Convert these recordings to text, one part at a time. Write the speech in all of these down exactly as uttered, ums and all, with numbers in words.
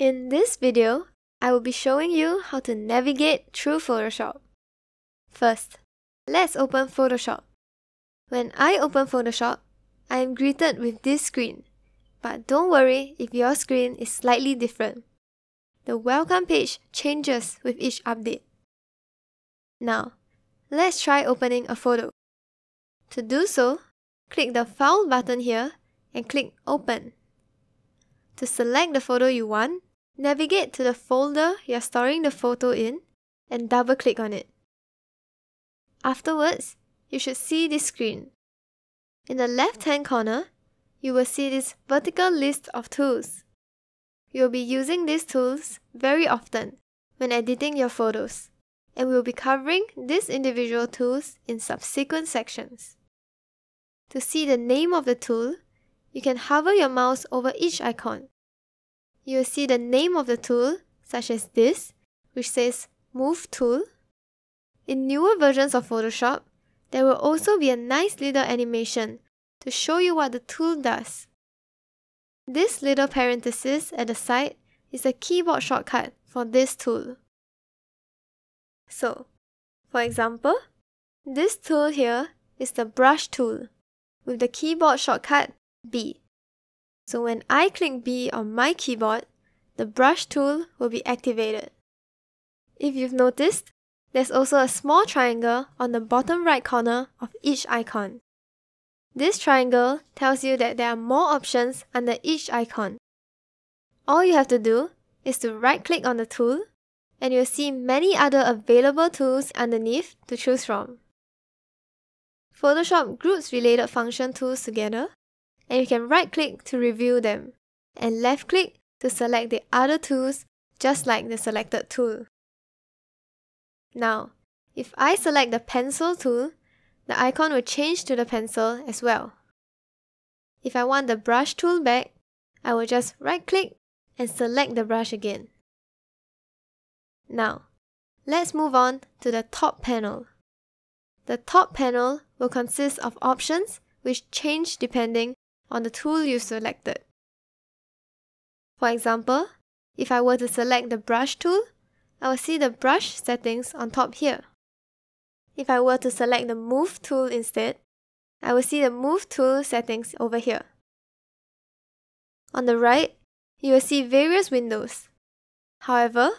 In this video, I will be showing you how to navigate through Photoshop. First, let's open Photoshop. When I open Photoshop, I am greeted with this screen, but don't worry if your screen is slightly different. The welcome page changes with each update. Now, let's try opening a photo. To do so, click the File button here and click Open. To select the photo you want, navigate to the folder you're storing the photo in and double-click on it. Afterwards, you should see this screen. In the left-hand corner, you will see this vertical list of tools. You'll be using these tools very often when editing your photos, and we'll be covering these individual tools in subsequent sections. To see the name of the tool, you can hover your mouse over each icon. You'll see the name of the tool, such as this, which says Move Tool. In newer versions of Photoshop, there will also be a nice little animation to show you what the tool does. This little parenthesis at the side is a keyboard shortcut for this tool. So, for example, this tool here is the brush tool with the keyboard shortcut B. So when I click B on my keyboard, the brush tool will be activated. If you've noticed, there's also a small triangle on the bottom right corner of each icon. This triangle tells you that there are more options under each icon. All you have to do is to right-click on the tool, and you'll see many other available tools underneath to choose from. Photoshop groups related function tools together, and you can right-click to review them, and left-click to select the other tools just like the selected tool. Now, if I select the pencil tool, the icon will change to the pencil as well. If I want the brush tool back, I will just right-click and select the brush again. Now, let's move on to the top panel. The top panel will consist of options which change depending on the tool you selected. For example, if I were to select the brush tool, I will see the brush settings on top here. If I were to select the Move tool instead, I will see the Move tool settings over here. On the right, you will see various windows. However,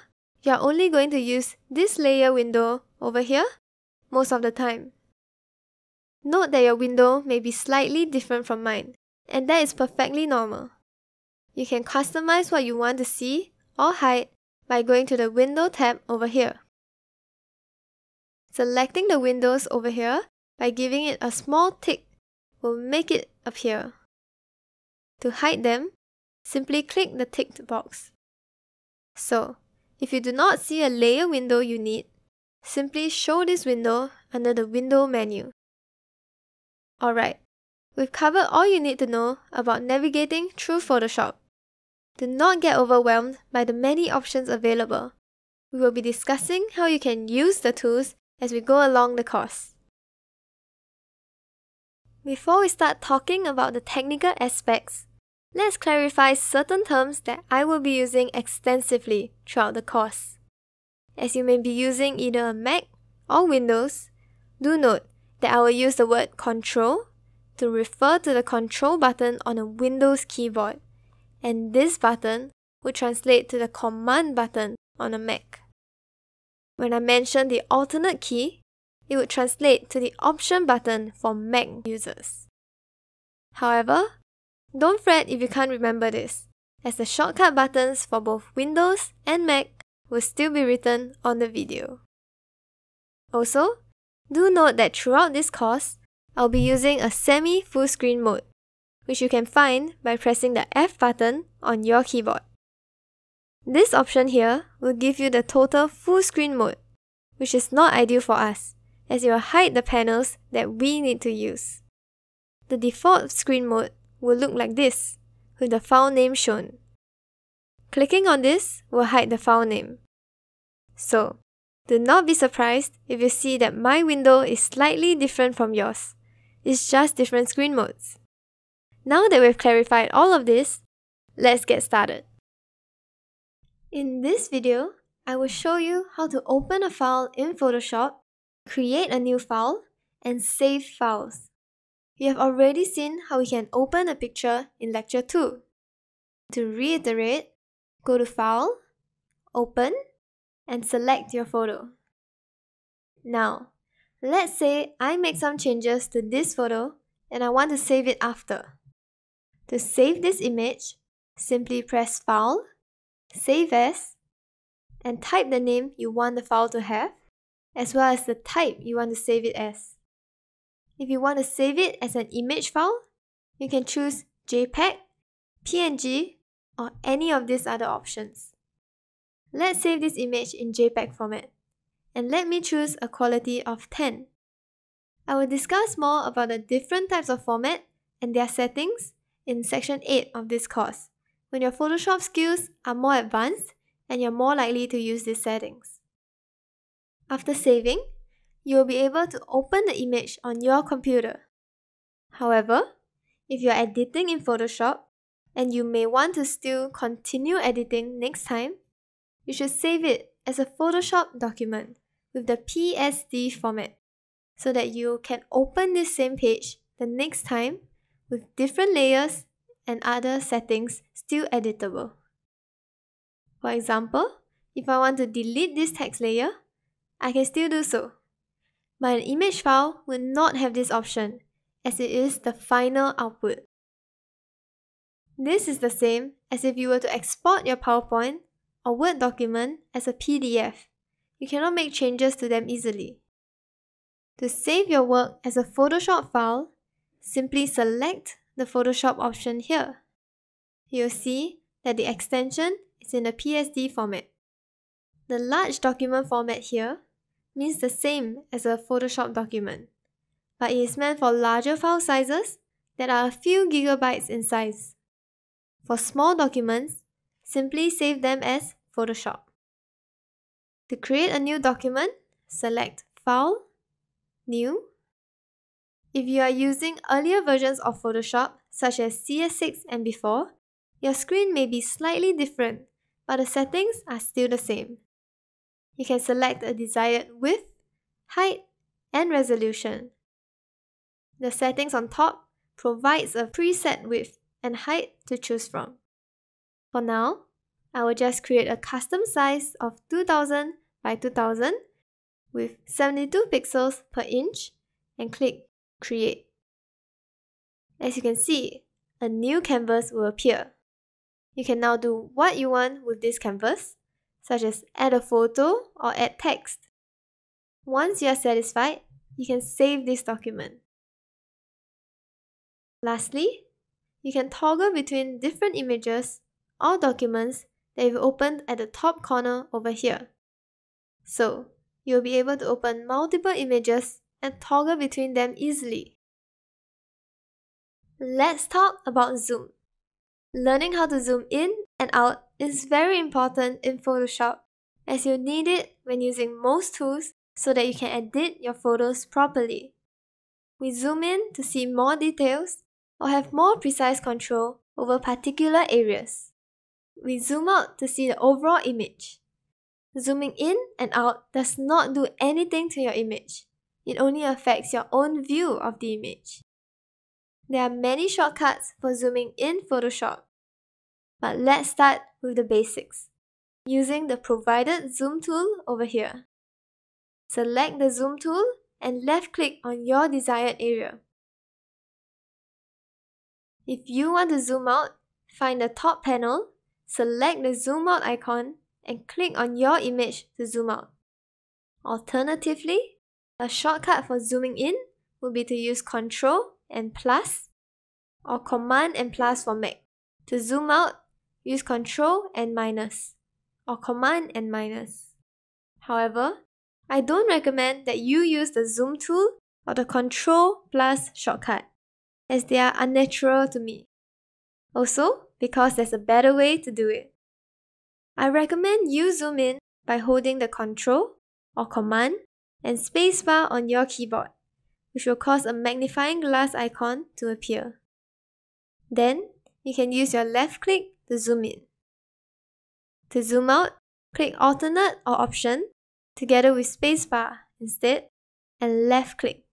you are only going to use this layer window over here most of the time. Note that your window may be slightly different from mine, and that is perfectly normal. You can customize what you want to see or hide by going to the Window tab over here. Selecting the windows over here by giving it a small tick will make it appear. To hide them, simply click the ticked box. So, if you do not see a layer window you need, simply show this window under the Window menu. Alright, we've covered all you need to know about navigating through Photoshop. Do not get overwhelmed by the many options available. We will be discussing how you can use the tools as we go along the course. Before we start talking about the technical aspects, let's clarify certain terms that I will be using extensively throughout the course. As you may be using either a Mac or Windows, do note that I will use the word Control to refer to the Control button on a Windows keyboard, and this button would translate to the Command button on a Mac. When I mention the alternate key, it would translate to the Option button for Mac users. However, don't fret if you can't remember this, as the shortcut buttons for both Windows and Mac will still be written on the video. Also, do note that throughout this course, I'll be using a semi-full screen mode, which you can find by pressing the F button on your keyboard. This option here will give you the total full screen mode, which is not ideal for us, as it will hide the panels that we need to use. The default screen mode will look like this, with the file name shown. Clicking on this will hide the file name. So, do not be surprised if you see that my window is slightly different from yours. It's just different screen modes. Now that we've clarified all of this, let's get started. In this video, I will show you how to open a file in Photoshop, create a new file, and save files. You have already seen how we can open a picture in Lecture two. To reiterate, go to File, Open, and select your photo. Now, let's say I make some changes to this photo and I want to save it after. To save this image, simply press File, Save As, and type the name you want the file to have, as well as the type you want to save it as. If you want to save it as an image file, you can choose JPEG, P N G, or any of these other options. Let's save this image in JPEG format, and let me choose a quality of ten. I will discuss more about the different types of format and their settings in Section eight of this course, when your Photoshop skills are more advanced and you're more likely to use these settings. After saving, you will be able to open the image on your computer. However, if you're editing in Photoshop, and you may want to still continue editing next time, you should save it as a Photoshop document with the P S D format, so that you can open this same page the next time with different layers and other settings still editable. For example, if I want to delete this text layer, I can still do so. But an image file will not have this option, as it is the final output. This is the same as if you were to export your PowerPoint or Word document as a P D F. You cannot make changes to them easily. To save your work as a Photoshop file, simply select the Photoshop option here. You'll see that the extension is in the P S D format. The large document format here means the same as a Photoshop document, but it is meant for larger file sizes that are a few gigabytes in size. For small documents, simply save them as Photoshop. To create a new document, select File, New. If you are using earlier versions of Photoshop, such as C S six and before, your screen may be slightly different, but the settings are still the same. You can select a desired width, height, and resolution. The settings on top provides a preset width and height to choose from. For now, I will just create a custom size of two thousand by two thousand with seventy-two pixels per inch and click Create. As you can see, a new canvas will appear. You can now do what you want with this canvas, such as add a photo or add text. Once you are satisfied, you can save this document. Lastly, you can toggle between different images or documents that you've opened at the top corner over here. So, you'll be able to open multiple images and toggle between them easily. Let's talk about zoom. Learning how to zoom in and out is very important in Photoshop, as you'll need it when using most tools so that you can edit your photos properly. We zoom in to see more details or have more precise control over particular areas. We zoom out to see the overall image. Zooming in and out does not do anything to your image. It only affects your own view of the image. There are many shortcuts for zooming in Photoshop, but let's start with the basics, using the provided zoom tool over here. Select the zoom tool and left-click on your desired area. If you want to zoom out, find the top panel, select the zoom out icon, and click on your image to zoom out. Alternatively, a shortcut for zooming in would be to use Ctrl and plus, or Command and plus for Mac. To zoom out, use Ctrl and minus, or Command and minus. However, I don't recommend that you use the zoom tool or the Ctrl plus shortcut, as they are unnatural to me. Also, because there's a better way to do it. I recommend you zoom in by holding the Ctrl or Command and spacebar on your keyboard, which will cause a magnifying glass icon to appear. Then, you can use your left click to zoom in. To zoom out, click Alternate or Option together with Spacebar instead and left click.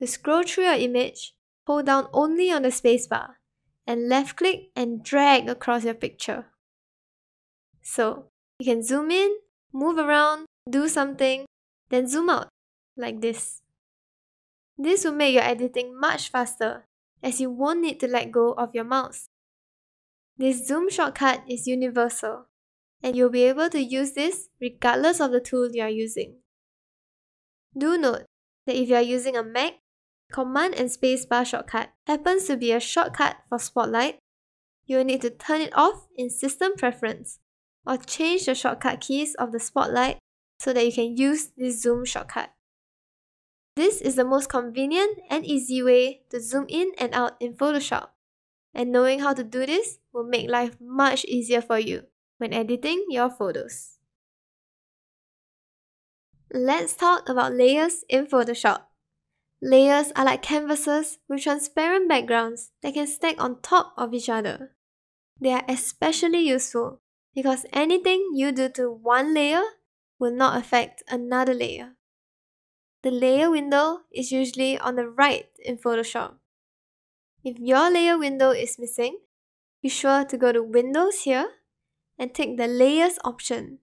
To scroll through your image, hold down only on the spacebar and left click and drag across your picture. So, you can zoom in, move around, do something, then zoom out, like this. This will make your editing much faster as you won't need to let go of your mouse. This zoom shortcut is universal and you'll be able to use this regardless of the tool you are using. Do note that if you are using a Mac, Command and Spacebar shortcut happens to be a shortcut for Spotlight. You will need to turn it off in System Preference or change the shortcut keys of the Spotlight so that you can use this zoom shortcut. This is the most convenient and easy way to zoom in and out in Photoshop, and knowing how to do this will make life much easier for you when editing your photos. Let's talk about layers in Photoshop. Layers are like canvases with transparent backgrounds that can stack on top of each other. They are especially useful because anything you do to one layer will not affect another layer. The layer window is usually on the right in Photoshop. If your layer window is missing, be sure to go to Windows here and take the Layers option.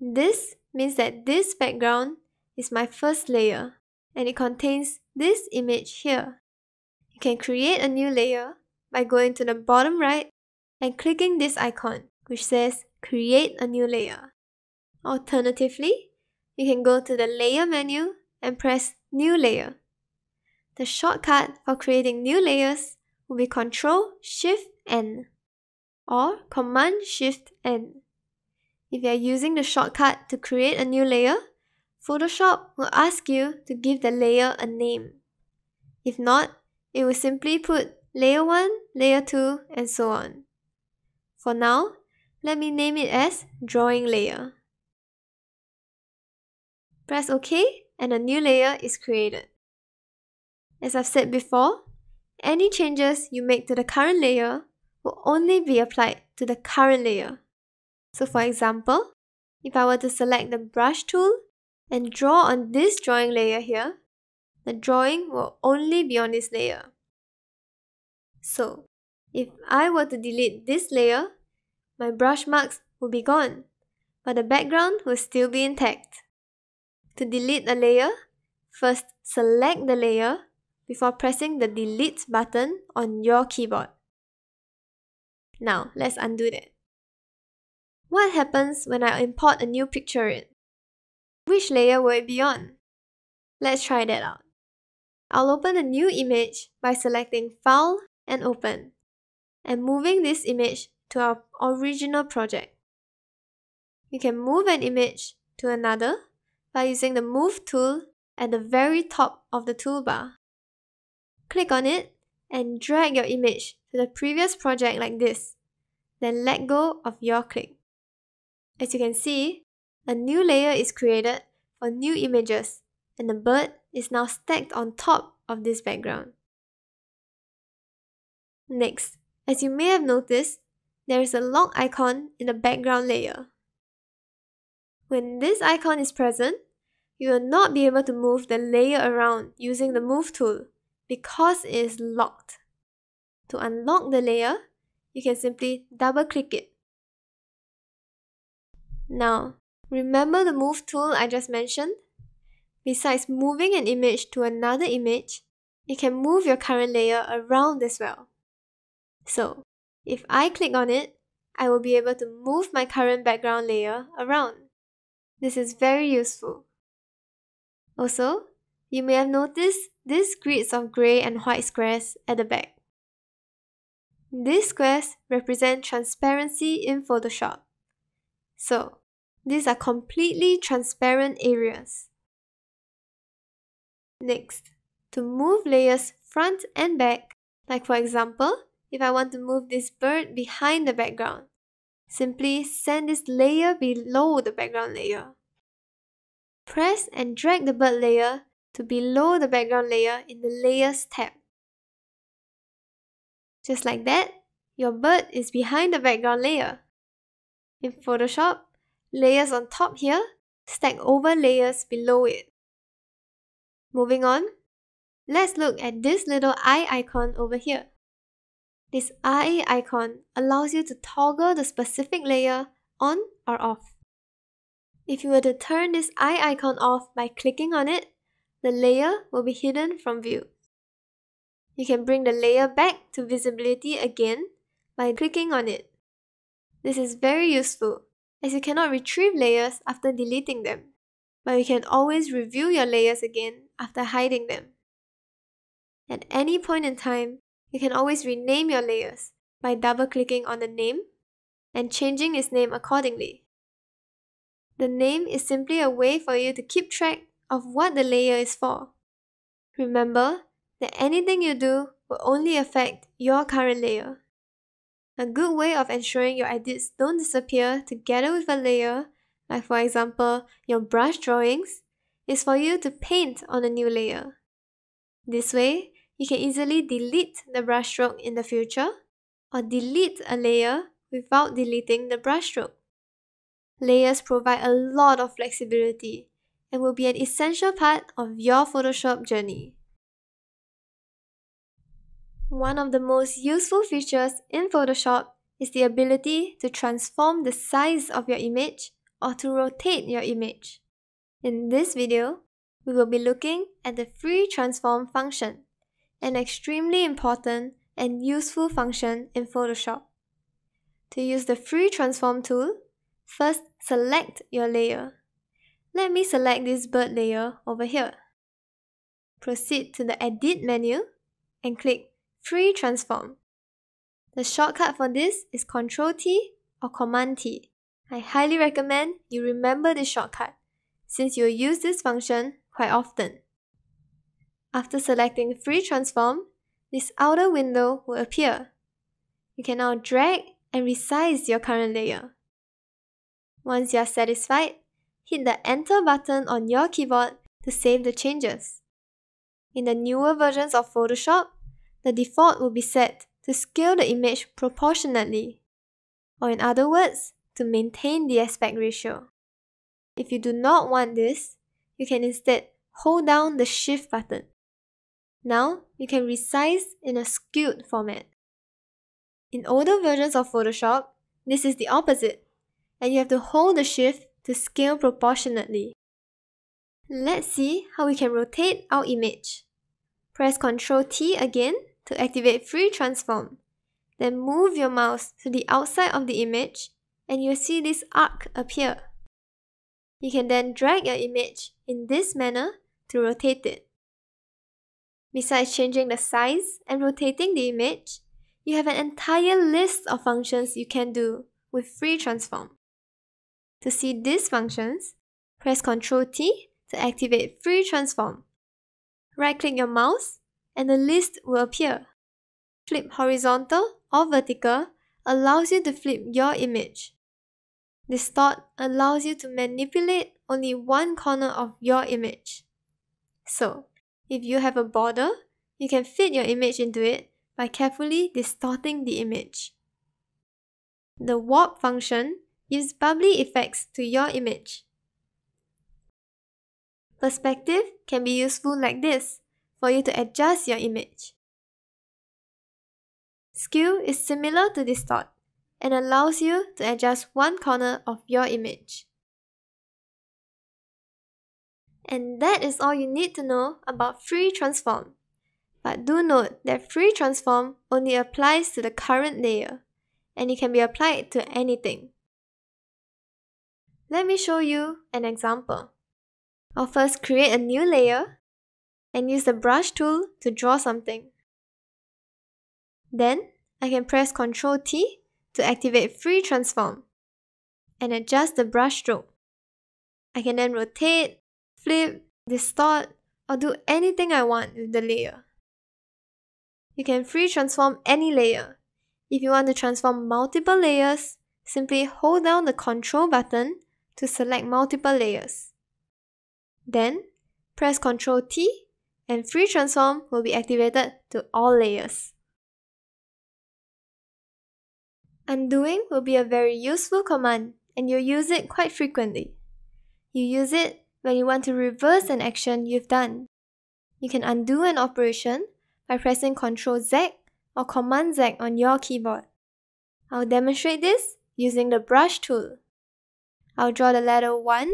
This means that this background is my first layer, and it contains this image here. You can create a new layer by going to the bottom right and clicking this icon, which says Create a New Layer. Alternatively, you can go to the Layer menu and press New Layer. The shortcut for creating new layers will be Control Shift N or Command Shift N. If you are using the shortcut to create a new layer, Photoshop will ask you to give the layer a name. If not, it will simply put Layer one, Layer two, and so on. For now, let me name it as Drawing Layer. Press OK and a new layer is created. As I've said before, any changes you make to the current layer will only be applied to the current layer. So for example, if I were to select the brush tool and draw on this drawing layer here, the drawing will only be on this layer. So, if I were to delete this layer, my brush marks will be gone, but the background will still be intact. To delete a layer, first select the layer before pressing the Delete button on your keyboard. Now, let's undo that. What happens when I import a new picture in? Which layer will it be on? Let's try that out. I'll open a new image by selecting File and Open and moving this image to our original project. You can move an image to another by using the Move tool at the very top of the toolbar. Click on it and drag your image to the previous project like this, then let go of your click. As you can see, a new layer is created for new images and the bird is now stacked on top of this background. Next, as you may have noticed, there is a lock icon in the background layer. When this icon is present, you will not be able to move the layer around using the Move tool because it is locked. To unlock the layer, you can simply double-click it. Now, remember the Move tool I just mentioned? Besides moving an image to another image, you can move your current layer around as well. So, if I click on it, I will be able to move my current background layer around. This is very useful. Also, you may have noticed these grids of grey and white squares at the back. These squares represent transparency in Photoshop. So, these are completely transparent areas. Next, to move layers front and back, like for example, if I want to move this bird behind the background, simply send this layer below the background layer. Press and drag the bird layer to below the background layer in the Layers tab. Just like that, your bird is behind the background layer. In Photoshop, layers on top here stack over layers below it. Moving on, let's look at this little eye icon over here. This eye icon allows you to toggle the specific layer on or off. If you were to turn this eye icon off by clicking on it, the layer will be hidden from view. You can bring the layer back to visibility again by clicking on it. This is very useful, as you cannot retrieve layers after deleting them, but you can always review your layers again after hiding them. At any point in time, you can always rename your layers by double-clicking on the name and changing its name accordingly. The name is simply a way for you to keep track of what the layer is for. Remember that anything you do will only affect your current layer. A good way of ensuring your edits don't disappear together with a layer, like for example your brush drawings, is for you to paint on a new layer. This way, you can easily delete the brushstroke in the future, or delete a layer without deleting the brushstroke. Layers provide a lot of flexibility and will be an essential part of your Photoshop journey. One of the most useful features in Photoshop is the ability to transform the size of your image or to rotate your image. In this video, we will be looking at the free transform function, an extremely important and useful function in Photoshop. To use the free transform tool, first select your layer. Let me select this bird layer over here. Proceed to the Edit menu and click Free Transform. The shortcut for this is Control T or Command T. I highly recommend you remember this shortcut, since you'll use this function quite often. After selecting Free Transform, this outer window will appear. You can now drag and resize your current layer. Once you are satisfied, hit the Enter button on your keyboard to save the changes. In the newer versions of Photoshop, the default will be set to scale the image proportionately, or in other words, to maintain the aspect ratio. If you do not want this, you can instead hold down the Shift button. Now, you can resize in a skewed format. In older versions of Photoshop, this is the opposite, and you have to hold the Shift to scale proportionately. Let's see how we can rotate our image. Press Control T again to activate Free Transform. Then move your mouse to the outside of the image, and you'll see this arc appear. You can then drag your image in this manner to rotate it. Besides changing the size and rotating the image, you have an entire list of functions you can do with Free Transform. To see these functions, press Control T to activate Free Transform. Right-click your mouse and the list will appear. Flip horizontal or vertical allows you to flip your image. Distort allows you to manipulate only one corner of your image. So, if you have a border, you can fit your image into it by carefully distorting the image. The warp function gives bubbly effects to your image. Perspective can be useful like this for you to adjust your image. Skew is similar to distort and allows you to adjust one corner of your image. And that is all you need to know about Free Transform. But do note that Free Transform only applies to the current layer, and it can be applied to anything. Let me show you an example. I'll first create a new layer and use the brush tool to draw something. Then, I can press Control T to activate Free Transform and adjust the brush stroke. I can then rotate, flip, distort, or do anything I want with the layer. You can free transform any layer. If you want to transform multiple layers, simply hold down the Control button to select multiple layers. Then, press Control T and Free Transform will be activated to all layers. Undoing will be a very useful command, and you'll use it quite frequently. You use it when you want to reverse an action you've done. You can undo an operation by pressing Control Z or Command Z on your keyboard. I'll demonstrate this using the brush tool. I'll draw the letter one,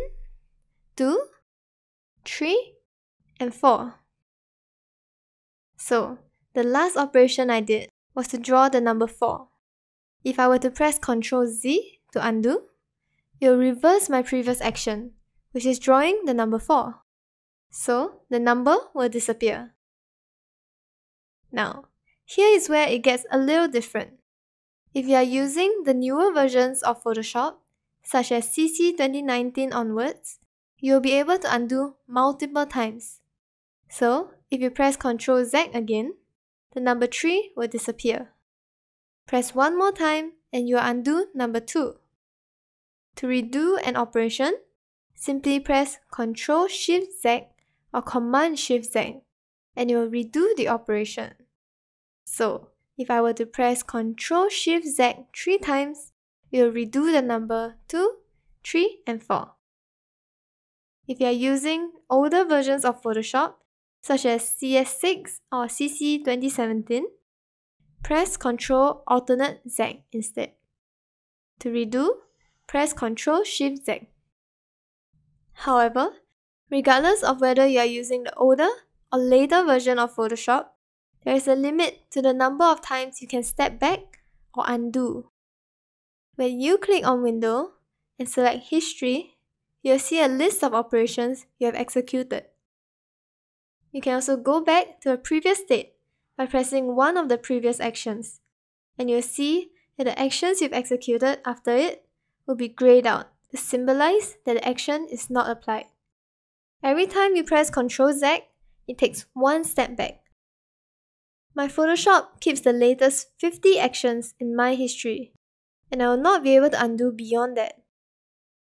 two, three, and four. So, the last operation I did was to draw the number four. If I were to press Control Z to undo, it'll reverse my previous action, which is drawing the number four. So, the number will disappear. Now, here is where it gets a little different. If you are using the newer versions of Photoshop, such as C C twenty nineteen onwards, you'll be able to undo multiple times. So, if you press Control Z again, the number three will disappear. Press one more time and you'll undo number two. To redo an operation, simply press Control Shift Z or Command Shift Z and you'll redo the operation. So, if I were to press Control Shift Z three times, you'll redo the number two, three, and four. If you are using older versions of Photoshop, such as C S six or C C twenty seventeen, press Control Alternate Z instead. To redo, press Control Shift Z. However, regardless of whether you are using the older or later version of Photoshop, there is a limit to the number of times you can step back or undo. When you click on Window and select History, you'll see a list of operations you have executed. You can also go back to a previous state by pressing one of the previous actions, and you'll see that the actions you've executed after it will be grayed out to symbolize that the action is not applied. Every time you press Control Z, it takes one step back. My Photoshop keeps the latest fifty actions in my history, and I will not be able to undo beyond that.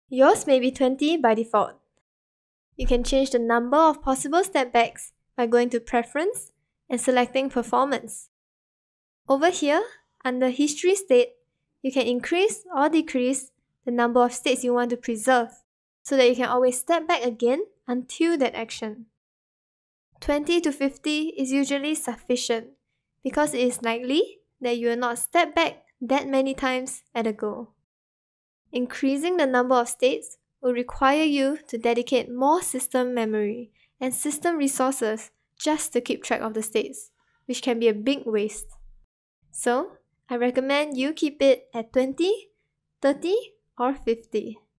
Yours may be twenty by default. You can change the number of possible stepbacks by going to Preference and selecting Performance. Over here, under History State, you can increase or decrease the number of states you want to preserve, so that you can always step back again until that action. twenty to fifty is usually sufficient, because it is likely that you will not step back that many times at a go. Increasing the number of states will require you to dedicate more system memory and system resources just to keep track of the states, which can be a big waste. So, I recommend you keep it at twenty, thirty, or fifty.